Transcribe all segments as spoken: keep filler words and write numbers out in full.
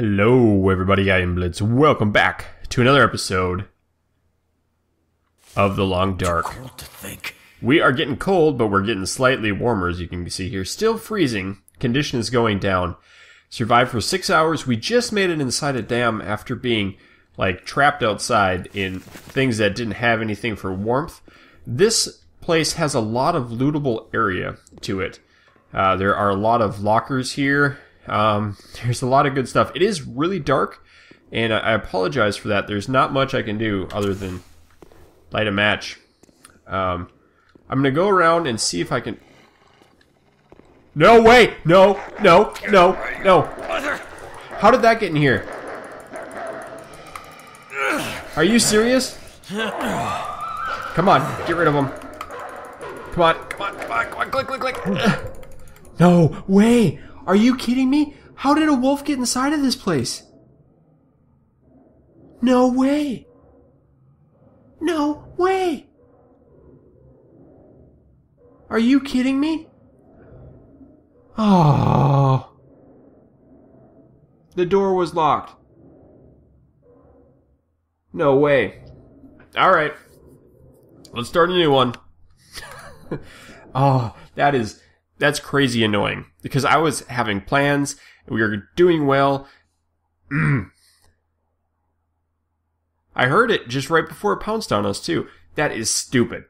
Hello everybody, I am Blitz. Welcome back to another episode of The Long Dark. Too cold to think. We are getting cold, but we're getting slightly warmer, as you can see here. Still freezing. Condition is going down. Survived for six hours. We just made it inside a dam after being, like, trapped outside in things that didn't have anything for warmth. This place has a lot of lootable area to it. Uh, there are a lot of lockers here. Um, there's a lot of good stuff. It is really dark, and I, I apologize for that. There's not much I can do other than light a match. Um, I'm gonna go around and see if I can... No way! No! No! No! No! How did that get in here? Are you serious? Come on, get rid of him. Come on, come on, come on, come on, click, click, click! No way! Are you kidding me? How did a wolf get inside of this place? No way! No way! Are you kidding me? Oh! The door was locked. No way. Alright. Let's start a new one. Oh, that is... That's crazy annoying, because I was having plans, and we were doing well. Mm. I heard it just right before it pounced on us, too. That is stupid.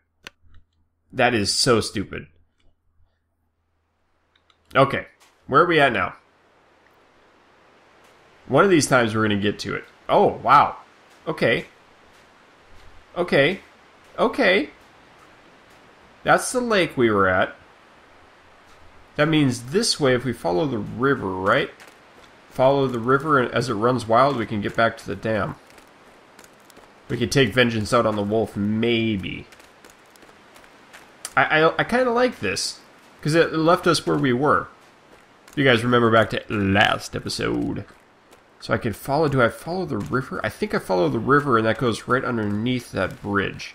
That is so stupid. Okay, where are we at now? One of these times we're going to get to it. Oh, wow. Okay. Okay. Okay. That's the lake we were at. That means this way, if we follow the river, right? Follow the river, and as it runs wild, we can get back to the dam. We could take vengeance out on the wolf, maybe. I I, I kind of like this, because it left us where we were. If you guys remember back to last episode. So I can follow, do I follow the river? I think I follow the river, and that goes right underneath that bridge.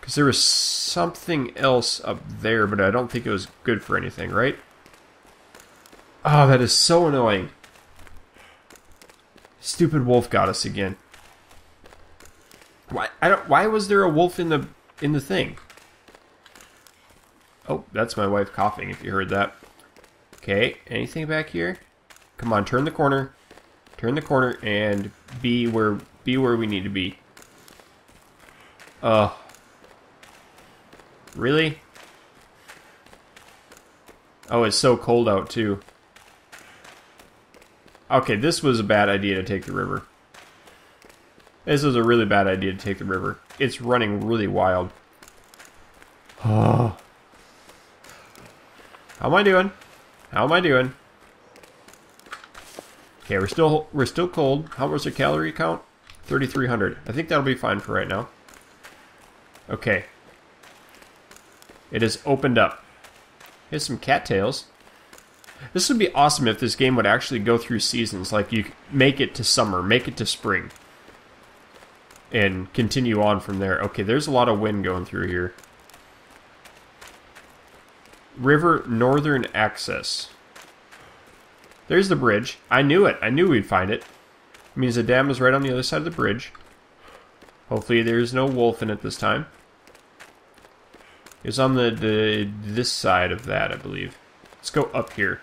Because there was something else up there, but I don't think it was good for anything, right? Oh, that is so annoying. Stupid wolf got us again. Why I don't why was there a wolf in the in the thing? Oh, that's my wife coughing if you heard that. Okay, anything back here? Come on, turn the corner. Turn the corner and be where be where we need to be. Uh Really? Oh, it's so cold out, too. Okay, this was a bad idea to take the river. This was a really bad idea to take the river. It's running really wild. Oh. How am I doing? How am I doing? Okay, we're still we're still cold. How was the calorie count? thirty-three hundred. I think that'll be fine for right now. Okay. It has opened up. Here's some cattails. This would be awesome if this game would actually go through seasons. Like, you make it to summer, make it to spring. And continue on from there. Okay, there's a lot of wind going through here. River Northern Access. There's the bridge. I knew it. I knew we'd find it. It means the dam is right on the other side of the bridge. Hopefully there's no wolf in it this time. It's on the, the this side of that, I believe. Let's go up here.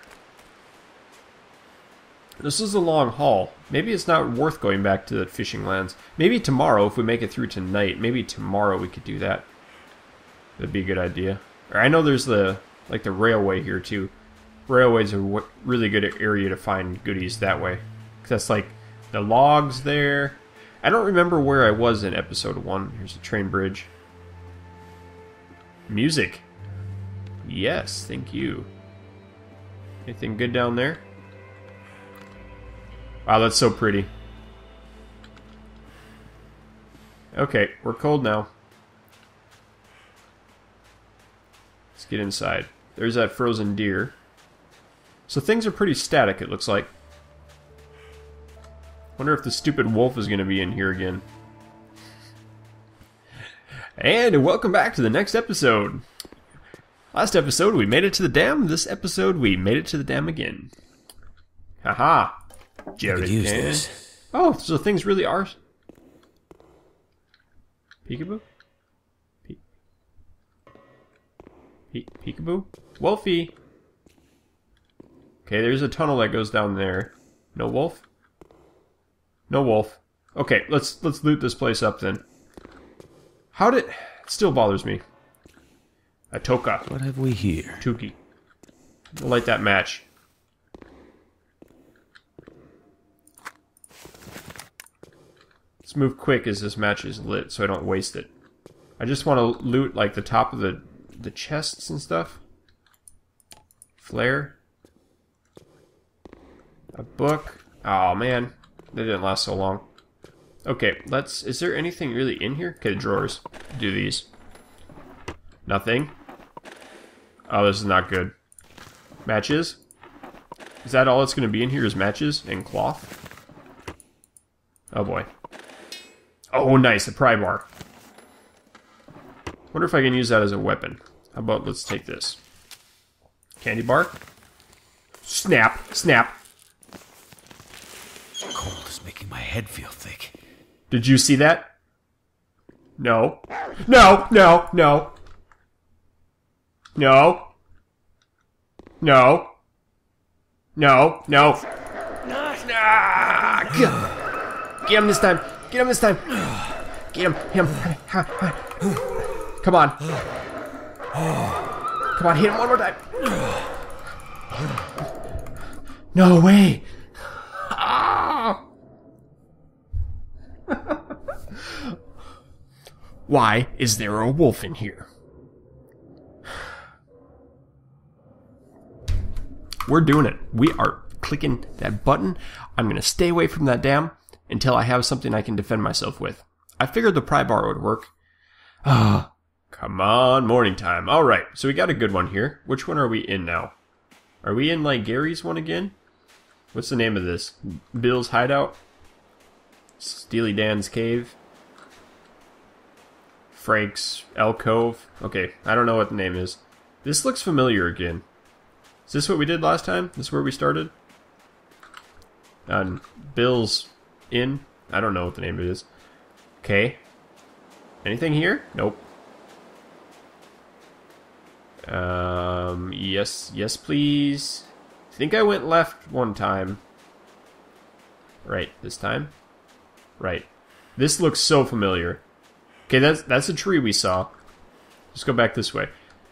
This is a long haul. Maybe it's not worth going back to the fishing lands. Maybe tomorrow, if we make it through tonight, maybe tomorrow we could do that. That'd be a good idea. Or I know there's the like the railway here too. Railway's a w really good area to find goodies that way. 'Cause that's like the logs there. I don't remember where I was in episode one. Here's a train bridge. Music. Yes, thank you. Anything good down there? Wow, that's so pretty. Okay, we're cold now. Let's get inside. There's that frozen deer. So things are pretty static, it looks like. Wonder if the stupid wolf is going to be in here again. And welcome back to the next episode. Last episode, we made it to the dam. This episode, we made it to the dam again. Haha. Jared use can. This. Oh, so things really are. Peekaboo? Pe Pe Peekaboo? Wolfie! Okay, there's a tunnel that goes down there. No wolf? No wolf. Okay, let's let's loot this place up then. How did... It still bothers me. A toka. What have we here? Tuki. We'll light that match. Let's move quick as this match is lit so I don't waste it. I just want to loot like the top of the, the chests and stuff. Flare. A book. Oh man, they didn't last so long. Okay, let's... Is there anything really in here? Okay, drawers. Do these. Nothing. Oh, this is not good. Matches? Is that all it's going to be in here is matches and cloth? Oh boy. Oh nice, a pry bar. Wonder if I can use that as a weapon. How about let's take this. Candy bar? Snap! Snap! Cold is making my head feel thick. Did you see that? No. No, no, no. No. No. No, no. Ah, get him this time. Get him this time. Get him. Him. Come on. Come on, hit him one more time. No way. Why is there a wolf in here? We're doing it. We are clicking that button. I'm going to stay away from that dam until I have something I can defend myself with. I figured the pry bar would work. Ah, come on, morning time. All right, so we got a good one here. Which one are we in now? Are we in like Gary's one again? What's the name of this? Bill's Hideout? Steely Dan's Cave? Frank's Alcove? Okay, I don't know what the name is. This looks familiar again. Is this what we did last time? This is where we started? Um, Bill's Inn? I don't know what the name of it is. Okay. Anything here? Nope. Um, yes, yes please. I think I went left one time. Right, this time? Right. This looks so familiar. Okay, that's, that's a tree we saw. Let's go back this way.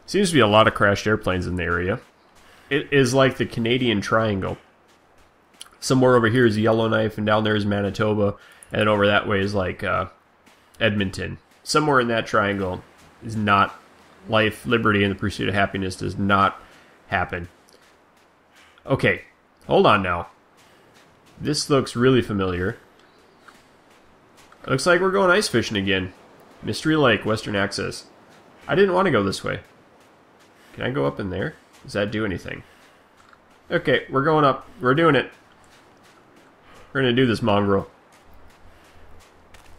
Seems to be a lot of crashed airplanes in the area. It is like the Canadian Triangle. Somewhere over here is Yellowknife, and down there is Manitoba, and then over that way is like uh, Edmonton. Somewhere in that triangle is not life, liberty, and the pursuit of happiness does not happen. Okay, hold on now. This looks really familiar. Looks like we're going ice fishing again. Mystery Lake, Western Access. I didn't want to go this way. Can I go up in there? Does that do anything? Okay, we're going up. We're doing it. We're going to do this mongrel.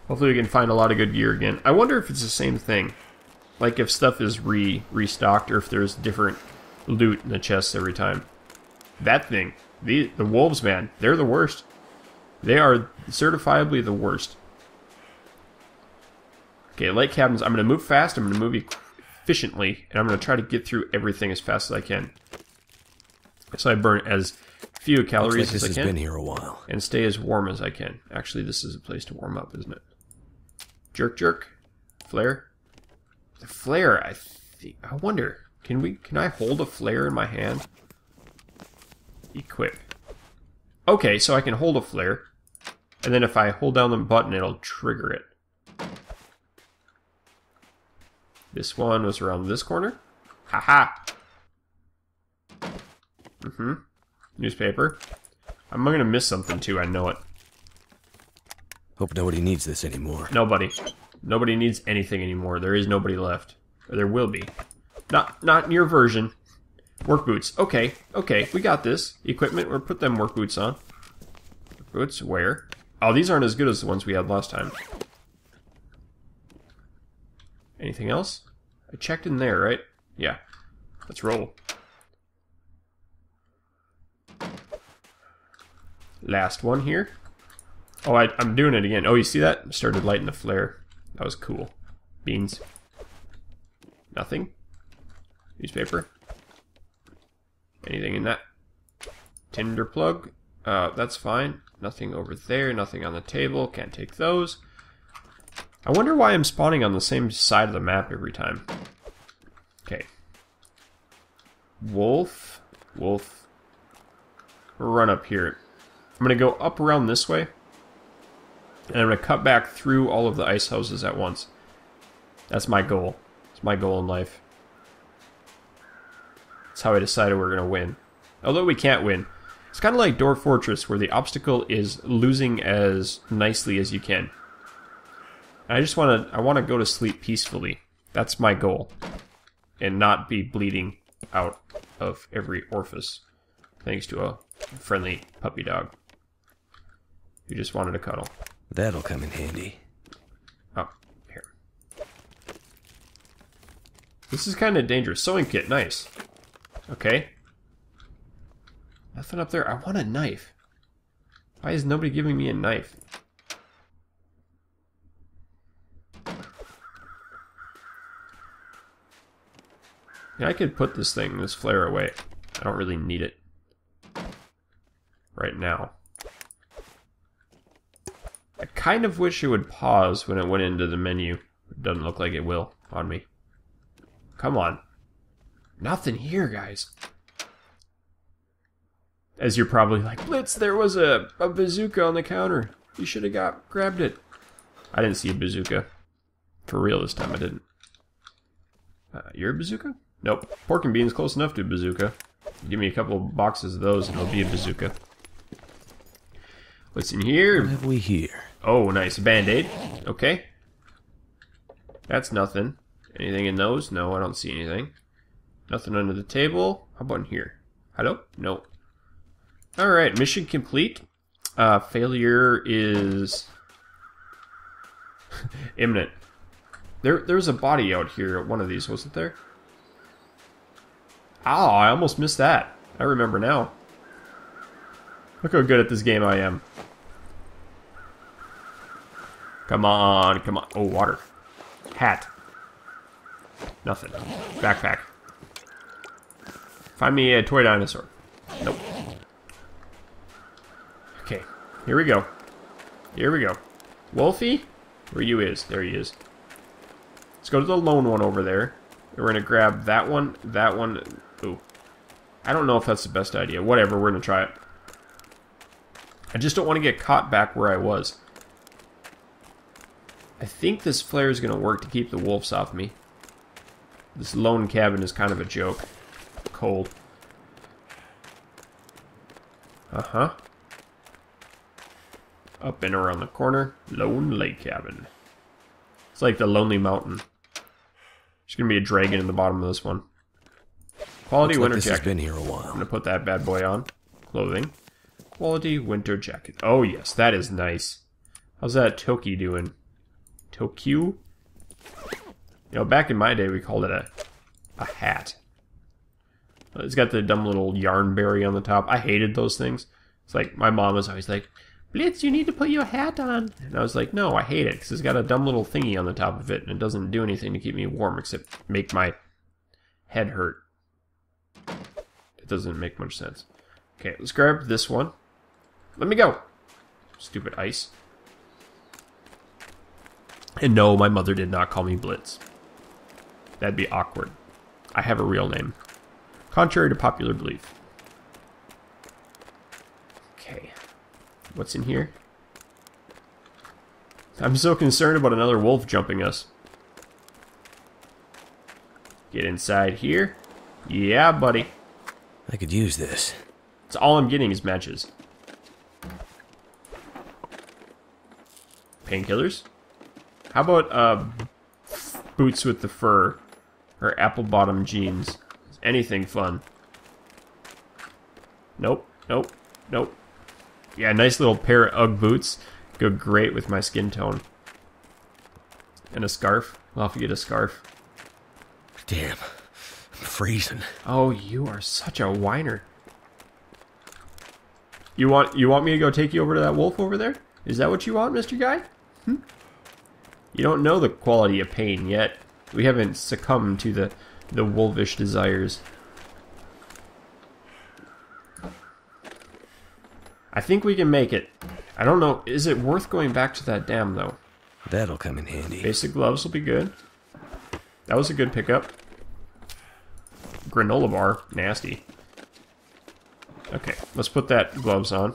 Hopefully we can find a lot of good gear again. I wonder if it's the same thing. Like if stuff is re restocked or if there's different loot in the chests every time. That thing. The, the wolves, man. They're the worst. They are certifiably the worst. Okay, lake cabins. I'm going to move fast. I'm going to move efficiently, and I'm going to try to get through everything as fast as I can. So I burn as few calories like as I can. This has been here a while. And stay as warm as I can. Actually, this is a place to warm up, isn't it? Jerk, jerk, flare. The flare. I think. I wonder. Can we? Can I hold a flare in my hand? Equip. Okay, so I can hold a flare, and then if I hold down the button, it'll trigger it. This one was around this corner. Haha. Mm-hmm. Newspaper. I'm gonna miss something too, I know it. Hope nobody needs this anymore. Nobody. Nobody needs anything anymore. There is nobody left. Or there will be. Not not in your version. Work boots. Okay, okay, we got this. Equipment, we'll put them work boots on. Work boots, where? Oh, these aren't as good as the ones we had last time. Anything else? I checked in there, right? Yeah. Let's roll. last one here. Oh, I, I'm doing it again. Oh, you see that? Started lighting the flare. That was cool. Beans. Nothing. Newspaper. Anything in that? Tinder plug. Uh, that's fine. Nothing over there. Nothing on the table. Can't take those. I wonder why I'm spawning on the same side of the map every time. Okay. Wolf. Wolf. Run up here. I'm going to go up around this way. And I'm going to cut back through all of the ice houses at once. That's my goal. It's my goal in life. That's how I decided we're going to win. Although we can't win. It's kind of like Door Fortress, where the obstacle is losing as nicely as you can. I just want to I want to go to sleep peacefully. That's my goal. And not be bleeding out of every orifice. Thanks to a friendly puppy dog who just wanted a cuddle. That'll come in handy. Oh, here. This is kind of dangerous. Sewing kit, nice. Okay. Nothing up there. I want a knife. Why is nobody giving me a knife? Yeah, I could put this thing, this flare away. I don't really need it right now. I kind of wish it would pause when it went into the menu. It doesn't look like it will on me. Come on. Nothing here, guys. As you're probably like, Blitz, there was a, a bazooka on the counter. You should have got grabbed it. I didn't see a bazooka. For real this time, I didn't. Uh, you're a bazooka? Nope. Pork and beans close enough to a bazooka. Give me a couple boxes of those and it'll be a bazooka. What's in here? What have we here? Oh, nice. Band-aid. Okay. That's nothing. Anything in those? No, I don't see anything. Nothing under the table. How about in here? Hello? No. Alright, mission complete. Uh, failure is imminent. There, there was a body out here at one of these, wasn't there? Ah, I almost missed that. I remember now. Look how good at this game I am. Come on, come on. Oh, water. Hat. Nothing. Backpack. Find me a toy dinosaur. Nope. Okay, here we go. Here we go. Wolfie? Where you is? There he is. Let's go to the lone one over there. We're going to grab that one, that one. Ooh. I don't know if that's the best idea. Whatever, we're going to try it. I just don't want to get caught back where I was. I think this flare is going to work to keep the wolves off me. This lone cabin is kind of a joke. Cold. Uh-huh. Up and around the corner. Lone Lake Cabin. It's like the Lonely Mountain. There's going to be a dragon in the bottom of this one. Quality winter jacket. This has been here a while. I'm going to put that bad boy on. Clothing. Quality winter jacket. Oh yes, that is nice. How's that Toki doing? Toki? You know, back in my day we called it a a hat. It's got the dumb little yarn berry on the top. I hated those things. It's like, my mom was always like, Blitz, you need to put your hat on. And I was like, no, I hate it, because it's got a dumb little thingy on the top of it, and it doesn't do anything to keep me warm except make my head hurt. It doesn't make much sense. Okay, let's grab this one. Let me go. Stupid ice. And no, my mother did not call me Blitz. That'd be awkward. I have a real name. Contrary to popular belief. Okay. What's in here? I'm so concerned about another wolf jumping us. Get inside here. Yeah, buddy. I could use this. So all I'm getting is matches. Painkillers? How about uh, boots with the fur? Or apple bottom jeans? Anything fun? Nope, nope, nope. Yeah, nice little pair of Ugg boots. Go great with my skin tone. And a scarf. I'll have to get a scarf. Damn, I'm freezing. Oh, you are such a whiner. You want you want me to go take you over to that wolf over there? Is that what you want, Mister Guy? Hmm? You don't know the quality of pain yet. We haven't succumbed to the, the wolvish desires. I think we can make it. I don't know. Is it worth going back to that dam, though? That'll come in handy. Basic gloves will be good. That was a good pickup. Granola bar. Nasty. Okay, let's put that gloves on.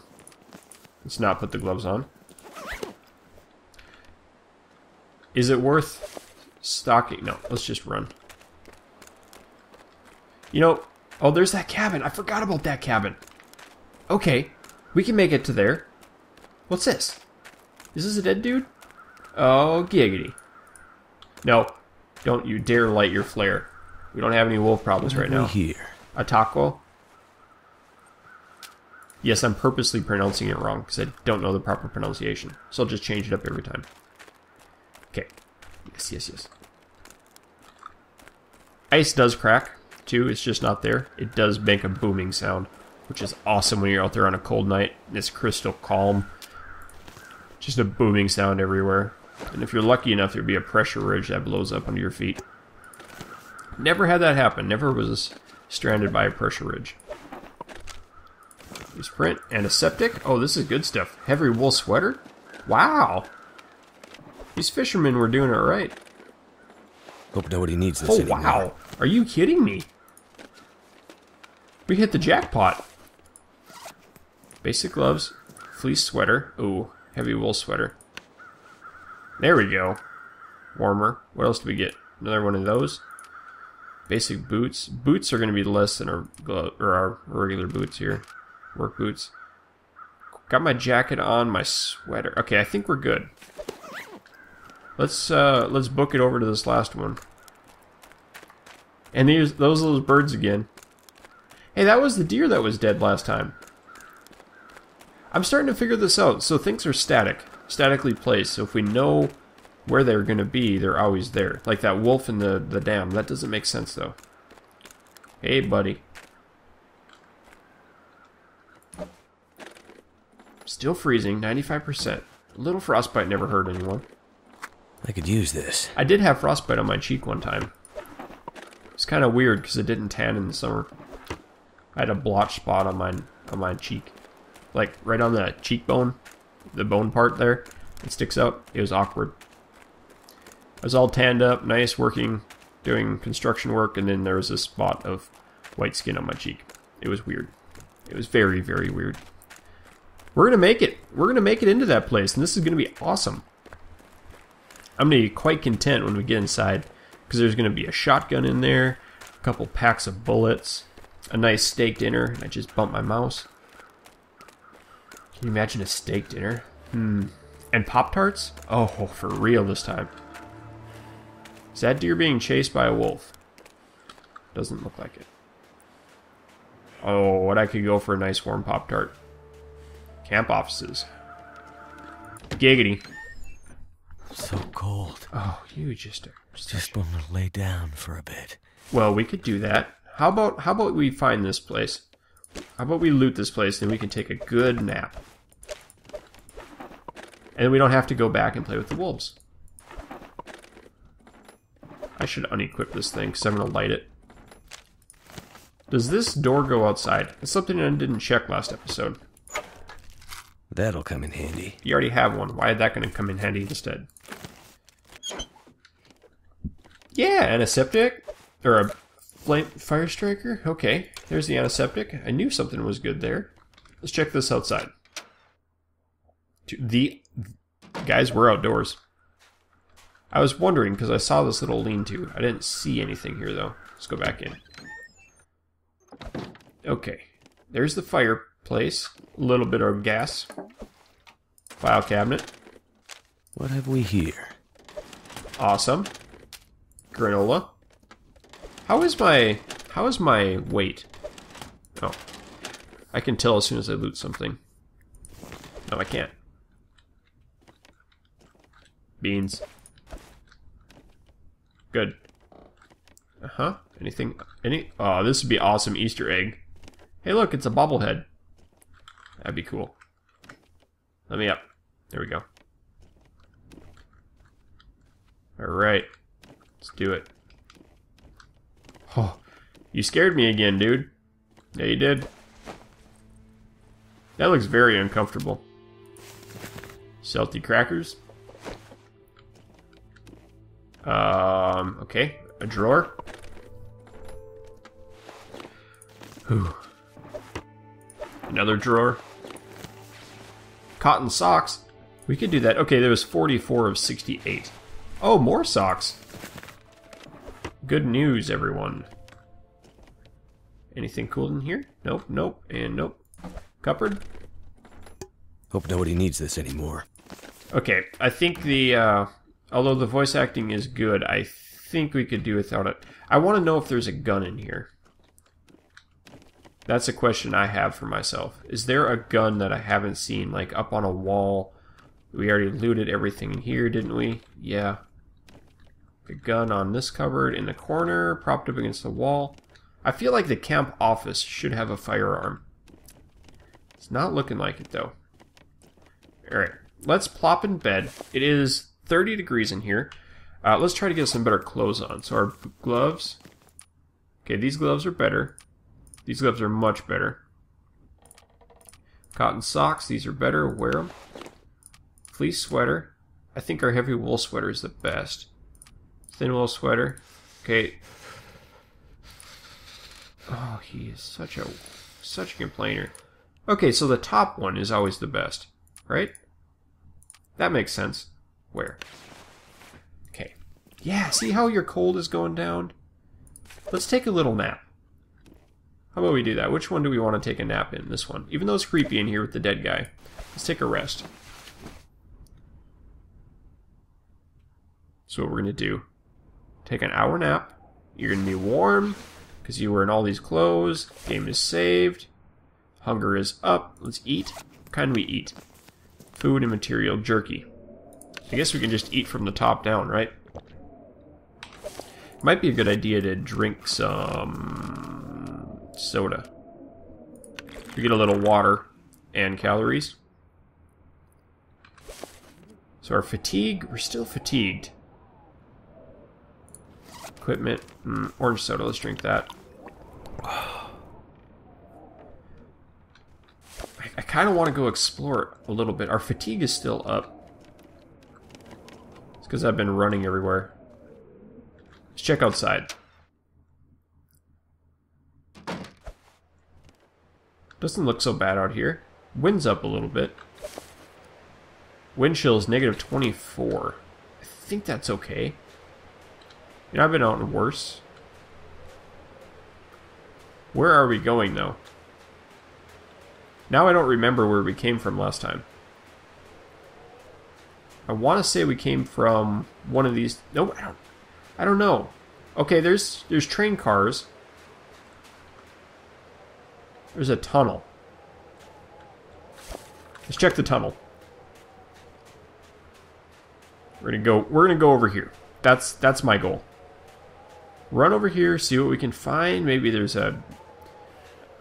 Let's not put the gloves on. Is it worth stocking? No, let's just run. You know, oh, there's that cabin. I forgot about that cabin. Okay, we can make it to there. What's this? Is this a dead dude? Oh, giggity. No, don't you dare light your flare. We don't have any wolf problems right now. Here. A taco? Yes, I'm purposely pronouncing it wrong because I don't know the proper pronunciation. So I'll just change it up every time. Okay. Yes, yes, yes. Ice does crack, too. It's just not there. It does make a booming sound, which is awesome when you're out there on a cold night. It's crystal calm. Just a booming sound everywhere. And if you're lucky enough, there'll be a pressure ridge that blows up under your feet. Never had that happen. Never was stranded by a pressure ridge. Print and a septic. Oh, this is good stuff. Heavy wool sweater. Wow. These fishermen were doing it right. Hope nobody needs this. Oh, anymore. Wow. Are you kidding me? We hit the jackpot. Basic gloves, fleece sweater. Ooh, heavy wool sweater. There we go. Warmer. What else do we get? Another one of those. Basic boots. Boots are going to be less than our glove or our regular boots here. Work boots. Got my jacket on, my sweater. Okay, I think we're good. Let's uh, let's book it over to this last one. And these those little birds again. Hey, that was the deer that was dead last time. I'm starting to figure this out. So things are static, statically placed. So if we know where they're going to be, they're always there. Like that wolf in the the dam. That doesn't make sense though. Hey, buddy. Still freezing, ninety-five percent. A little frostbite never hurt anyone. I could use this. I did have frostbite on my cheek one time. It's kind of weird because it didn't tan in the summer. I had a blotch spot on my, on my cheek. Like, right on the cheekbone. The bone part there. It sticks out. It was awkward. I was all tanned up, nice, working, doing construction work, and then there was this spot of white skin on my cheek. It was weird. It was very, very weird. We're going to make it. We're going to make it into that place, and this is going to be awesome. I'm going to be quite content when we get inside, because there's going to be a shotgun in there, a couple packs of bullets, a nice steak dinner. I just bumped my mouse. Can you imagine a steak dinner? Hmm. And Pop-Tarts? Oh, for real this time. Is that deer being chased by a wolf? Doesn't look like it. Oh, what I could go for a nice warm Pop-Tart. Camp offices. Giggity. So cold. Oh, you just are just want to lay down for a bit. Well, we could do that. How about how about we find this place? How about we loot this place, then we can take a good nap, and we don't have to go back and play with the wolves. I should unequip this thing because I'm gonna light it. Does this door go outside? It's something I didn't check last episode. That'll come in handy. You already have one. Why is that going to come in handy instead? Yeah, antiseptic. Or a flame fire striker. Okay, there's the antiseptic. I knew something was good there. Let's check this outside. The guys, we're outdoors. I was wondering because I saw this little lean-to. I didn't see anything here though. Let's go back in. Okay, there's the fire. Place. A little bit of gas. File cabinet. What have we here? Awesome. Granola. How is my how is my weight? Oh. I can tell as soon as I loot something. No, I can't. Beans. Good. Uh-huh. Anything any oh, this would be awesome Easter egg. Hey look, it's a bobblehead. That'd be cool. Let me up. There we go. Alright. Let's do it. Oh, you scared me again, dude. Yeah, you did. That looks very uncomfortable. Salty crackers. Um, okay. A drawer. Whew. Another drawer. Cotton socks. We could do that. Okay, there was forty-four of sixty-eight. Oh, more socks. Good news, everyone. Anything cool in here? Nope, nope, and nope. Cupboard. Hope nobody needs this anymore. Okay, I think the, uh, although the voice acting is good, I think we could do without it. I want to know if there's a gun in here. That's a question I have for myself. Is there a gun that I haven't seen, like up on a wall? We already looted everything in here, didn't we? Yeah. The gun on this cupboard in the corner, propped up against the wall. I feel like the camp office should have a firearm. It's not looking like it, though. Alright, let's plop in bed. It is thirty degrees in here. Uh, let's try to get some better clothes on. So our gloves. Okay, these gloves are better. These gloves are much better. Cotton socks, these are better. Wear them. Fleece sweater. I think our heavy wool sweater is the best. Thin wool sweater. Okay. Oh, he is such a such a complainer. Okay, so the top one is always the best, right? That makes sense. Where? Okay. Yeah, see how your cold is going down? Let's take a little nap. How about we do that? Which one do we want to take a nap in? This one. Even though it's creepy in here with the dead guy. Let's take a rest. So what we're gonna do, take an hour nap. You're gonna be warm because you were in all these clothes. Game is saved. Hunger is up. Let's eat. What kind we eat? Food and material jerky. I guess we can just eat from the top down, right? Might be a good idea to drink some soda. We get a little water and calories. So our fatigue, we're still fatigued. Equipment, mm, orange soda, let's drink that. Oh. I, I kind of want to go explore a little bit. Our fatigue is still up. It's because I've been running everywhere. Let's check outside. Doesn't look so bad out here. Wind's up a little bit. Wind chill is negative twenty-four. I think that's okay. You know, I've been out in worse. Where are we going, though? Now I don't remember where we came from last time. I want to say we came from one of these... No, I don't, I don't know. Okay, there's, there's train cars. There's a tunnel. Let's check the tunnel. We're gonna go, we're gonna go over here. That's, that's my goal. Run over here, see what we can find. Maybe there's a,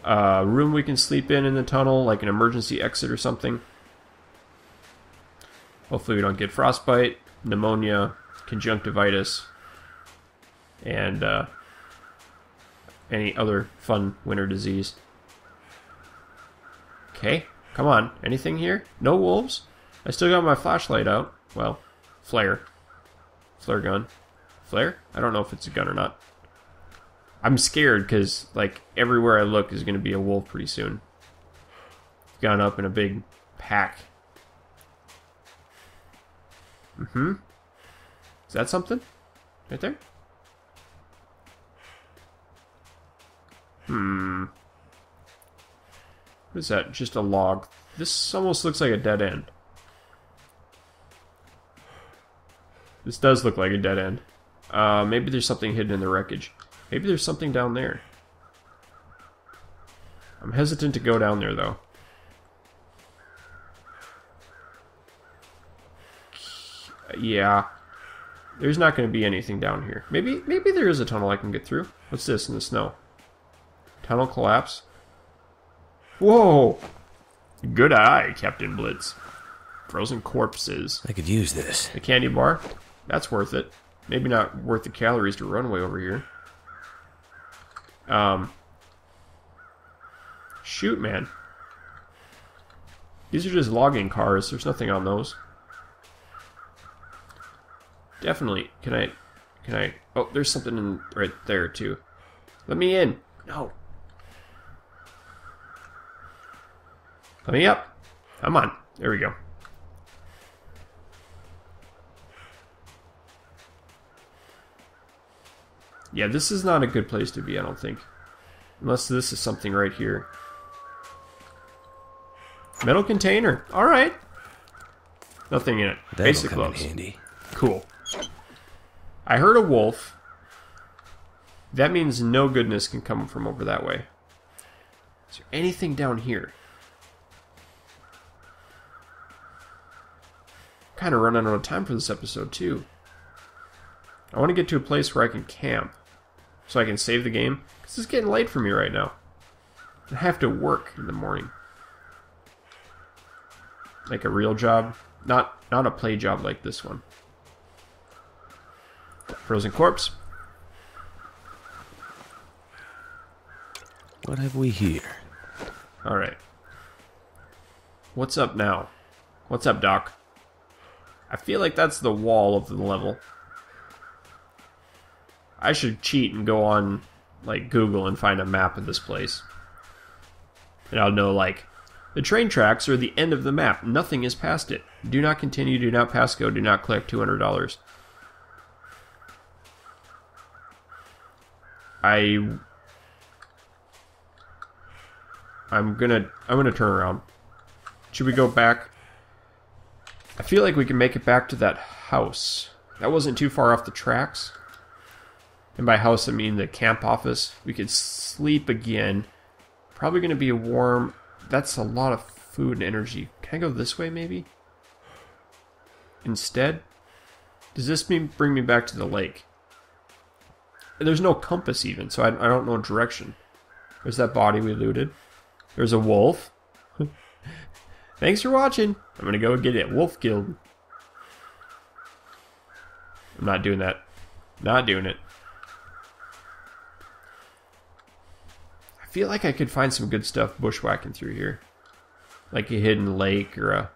a room we can sleep in in the tunnel, like an emergency exit or something. Hopefully we don't get frostbite, pneumonia, conjunctivitis, and uh, any other fun winter disease. Okay, come on. Anything here? No wolves? I still got my flashlight out. Well, flare. Flare gun. Flare? I don't know if it's a gun or not. I'm scared because, like, everywhere I look is going to be a wolf pretty soon. It's gone up in a big pack. Mm-hmm. Is that something? Right there? Hmm. What is that? Just a log. This almost looks like a dead end. This does look like a dead end. Uh, maybe there's something hidden in the wreckage. Maybe there's something down there. I'm hesitant to go down there, though. Yeah. There's not going to be anything down here. Maybe, maybe there is a tunnel I can get through. What's this in the snow? Tunnel collapse. Whoa! Good eye, Captain Blitz. Frozen corpses. I could use this. A candy bar? That's worth it. Maybe not worth the calories to runway over here. Um. Shoot, man. These are just logging cars. There's nothing on those. Definitely. Can I... Can I... Oh, there's something in right there, too. Let me in. No. Let me up. Come on. There we go. Yeah, this is not a good place to be, I don't think. Unless this is something right here. Metal container. Alright. Nothing in it. That'll Basic gloves. Cool. I heard a wolf. That means no goodness can come from over that way. Is there anything down here? I'm kind of running out of time for this episode, too. I want to get to a place where I can camp. So I can save the game. Because it's getting late for me right now. I have to work in the morning. Like a real job. Not, not a play job like this one. Frozen corpse. What have we here? Alright. What's up now? What's up, Doc? I feel like that's the wall of the level. I should cheat and go on, like, Google and find a map of this place. And I'll know, like, the train tracks are the end of the map. Nothing is past it. Do not continue, do not pass go, do not collect two hundred dollars. I... I'm gonna... I'm gonna turn around. Should we go back? I feel like we can make it back to that house. That wasn't too far off the tracks. And by house, I mean the camp office. We could sleep again. Probably going to be warm. That's a lot of food and energy. Can I go this way, maybe? Instead? Does this mean bring me back to the lake? And there's no compass, even, so I, I don't know direction. There's that body we looted. There's a wolf. Thanks for watching. I'm going to go get it. Wolf Guild. I'm not doing that. Not doing it. I feel like I could find some good stuff bushwhacking through here. Like a hidden lake or a...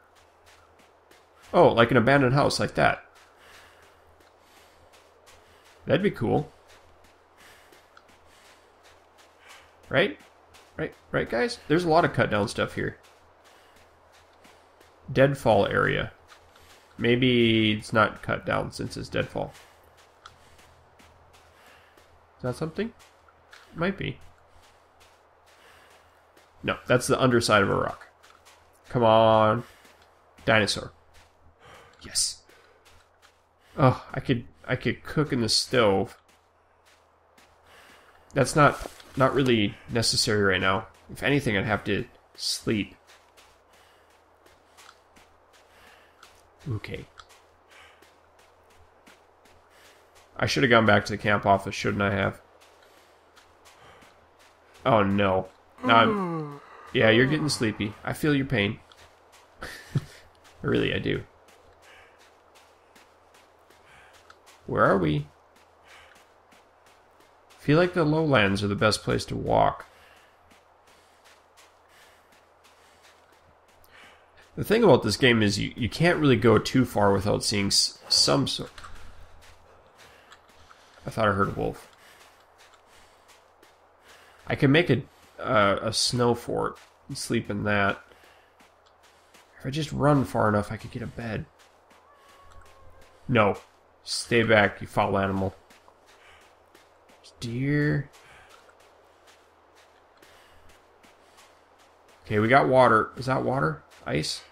Oh, like an abandoned house like that. That'd be cool. Right? Right, right, guys? There's a lot of cut-down stuff here. Deadfall area. Maybe it's not cut down since it's deadfall. Is that something? Might be. No, that's the underside of a rock. Come on. Dinosaur. Yes. Oh, I could I could cook in the stove. That's not not really necessary right now. If anything, I'd have to sleep. Okay. I should have gone back to the camp office, shouldn't I have? Oh no. No, I'm, yeah, you're getting sleepy. I feel your pain. Really, I do. Where are we? I feel like the lowlands are the best place to walk. The thing about this game is you, you can't really go too far without seeing s some sort. I thought I heard a wolf. I can make a... Uh, a snow fort and sleep in that. If I just run far enough, I could get a bed. No. Stay back, you foul animal. There's deer. Okay, we got water. Is that water? Ice?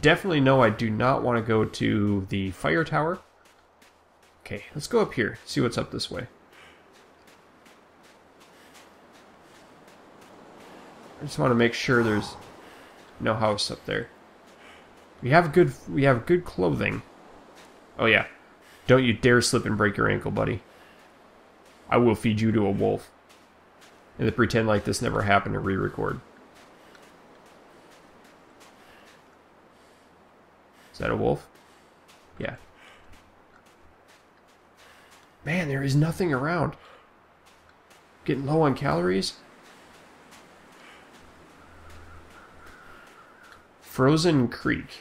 Definitely no, I do not want to go to the fire tower. Okay, let's go up here. See what's up this way. I just want to make sure there's no house up there. We have good we have good clothing. Oh yeah. Don't you dare slip and break your ankle, buddy. I will feed you to a wolf. and to pretend like this never happened and re-record. Is that a wolf? Yeah. Man, there is nothing around. Getting low on calories. Frozen Creek.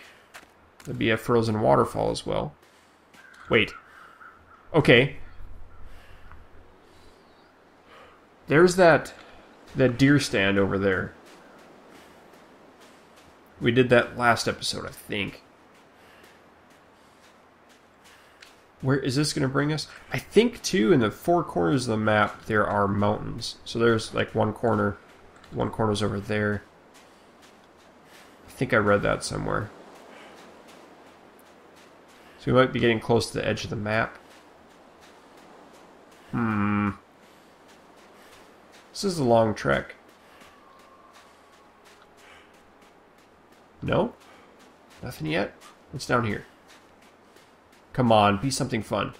That'd be a frozen waterfall as well. Wait. Okay. There's that that deer stand over there. We did that last episode, I think. Where is this going to bring us? I think, too, in the four corners of the map, there are mountains. So there's, like, one corner. One corner's over there. I think I read that somewhere. So we might be getting close to the edge of the map. Hmm. This is a long trek. No? Nothing yet? What's down here? Come on, be something fun.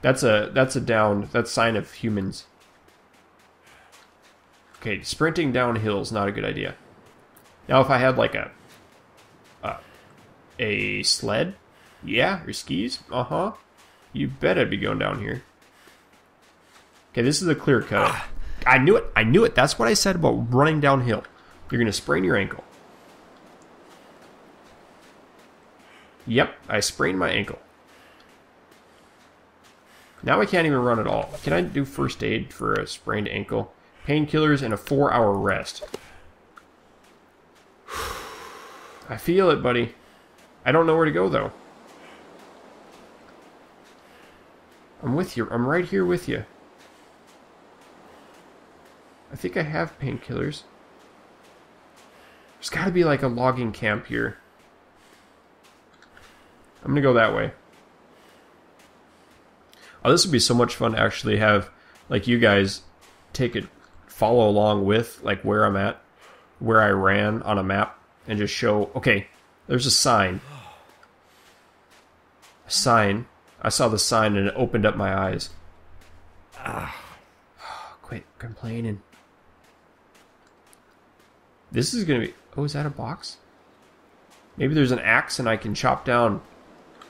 That's a that's a down that's a sign of humans. Okay, sprinting downhill is not a good idea. Now if I had like a uh, a sled, yeah, or skis, uh-huh. You bet I'd be going down here. Okay, this is a clear cut. Ah, I knew it, I knew it. That's what I said about running downhill. You're gonna sprain your ankle. Yep, I sprained my ankle. Now I can't even run at all. Can I do first aid for a sprained ankle? Painkillers and a four-hour rest. I feel it, buddy. I don't know where to go, though. I'm with you. I'm right here with you. I think I have painkillers. There's got to be, like, a logging camp here. I'm gonna go that way. Oh, this would be so much fun to actually have, like, you guys take it, follow along with, like, where I'm at, where I ran on a map, and just show, okay, there's a sign. A sign. I saw the sign and it opened up my eyes. Ah. Quit complaining. This is gonna be, oh, is that a box? Maybe there's an axe and I can chop down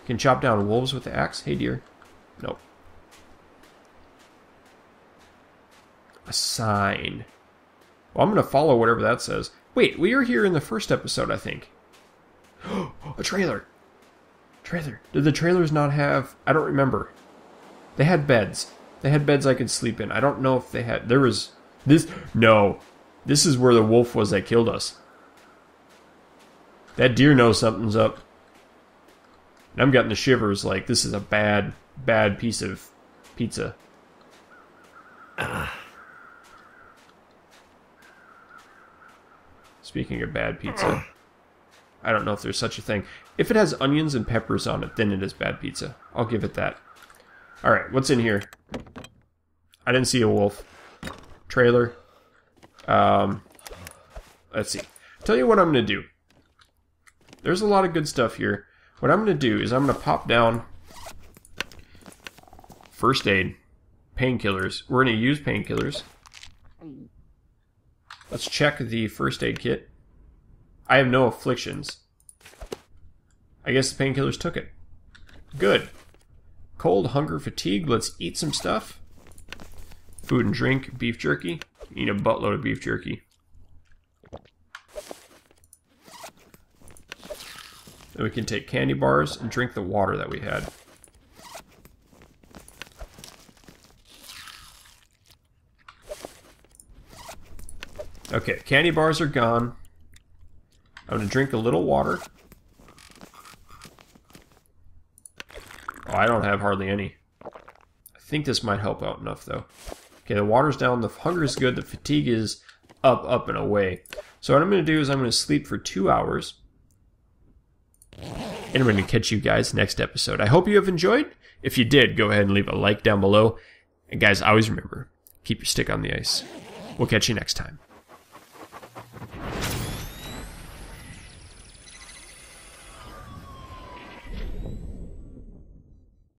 Can chop down wolves with the axe? Hey, dear. Nope. A sign. Well, I'm going to follow whatever that says. Wait, we were here in the first episode, I think. A trailer. Trailer. Did the trailers not have... I don't remember. They had beds. They had beds I could sleep in. I don't know if they had... There was... This... No. This is where the wolf was that killed us. That deer knows something's up. And I'm getting the shivers like this is a bad, bad piece of pizza. Ah. Speaking of bad pizza, I don't know if there's such a thing. If it has onions and peppers on it, then it is bad pizza. I'll give it that. Alright, what's in here? I didn't see a wolf. Trailer. Um, let's see. Tell you what I'm going to do. There's a lot of good stuff here. What I'm going to do is I'm going to pop down first aid, painkillers. We're going to use painkillers. Let's check the first aid kit. I have no afflictions. I guess the painkillers took it. Good. Cold, hunger, fatigue. Let's eat some stuff. Food and drink, beef jerky. You need a buttload of beef jerky. Then we can take candy bars and drink the water that we had. Okay, candy bars are gone. I'm gonna drink a little water. Oh, I don't have hardly any. I think this might help out enough, though. Okay, the water's down, the hunger is good, the fatigue is up, up, and away. So what I'm gonna do is I'm gonna sleep for two hours. And I'm going to catch you guys next episode. I hope you have enjoyed. If you did, go ahead and leave a like down below. And guys, always remember, keep your stick on the ice. We'll catch you next time.